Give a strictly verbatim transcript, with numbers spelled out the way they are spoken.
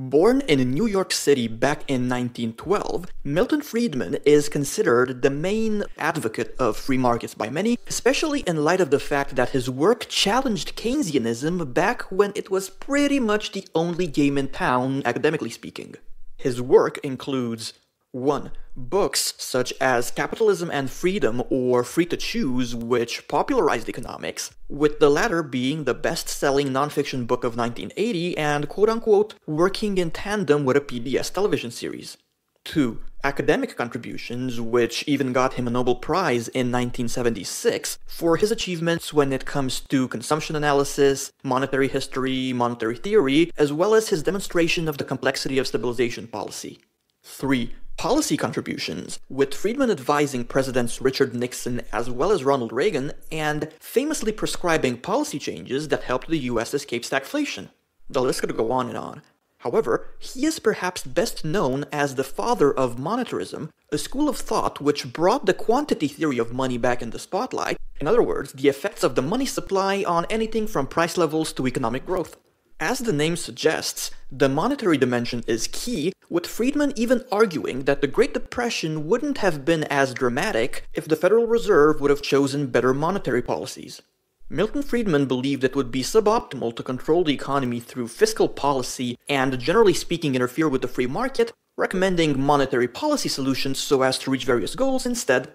Born in New York City back in nineteen twelve, Milton Friedman is considered the main advocate of free markets by many, especially in light of the fact that his work challenged Keynesianism back when it was pretty much the only game in town, academically speaking. His work includes one Books such as Capitalism and Freedom or Free to Choose, which popularized economics, with the latter being the best-selling nonfiction book of nineteen eighty and quote-unquote working in tandem with a P B S television series. two Academic contributions, which even got him a Nobel Prize in nineteen seventy-six for his achievements when it comes to consumption analysis, monetary history, monetary theory, as well as his demonstration of the complexity of stabilization policy. three Policy contributions, with Friedman advising Presidents Richard Nixon as well as Ronald Reagan and famously prescribing policy changes that helped the U S escape stagflation. The list could go on and on. However, he is perhaps best known as the father of monetarism, a school of thought which brought the quantity theory of money back in the spotlight, in other words, the effects of the money supply on anything from price levels to economic growth. As the name suggests, the monetary dimension is key, with Friedman even arguing that the Great Depression wouldn't have been as dramatic if the Federal Reserve would have chosen better monetary policies. Milton Friedman believed it would be suboptimal to control the economy through fiscal policy and, generally speaking, interfere with the free market, recommending monetary policy solutions so as to reach various goals instead.